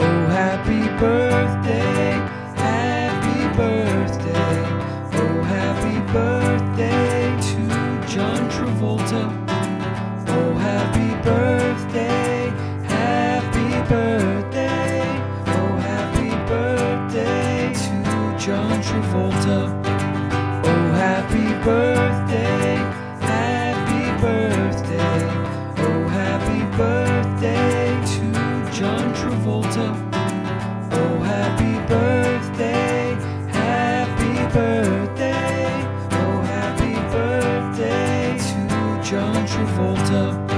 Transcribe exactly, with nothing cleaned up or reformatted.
Oh, happy birthday, happy birthday, oh, happy birthday to John Travolta. Oh, happy birthday, happy birthday, oh, happy birthday to John Travolta. Oh, happy birthday, happy birthday, oh, happy birthday to John Travolta. Oh, happy birthday, happy birthday, oh, happy birthday to John Travolta.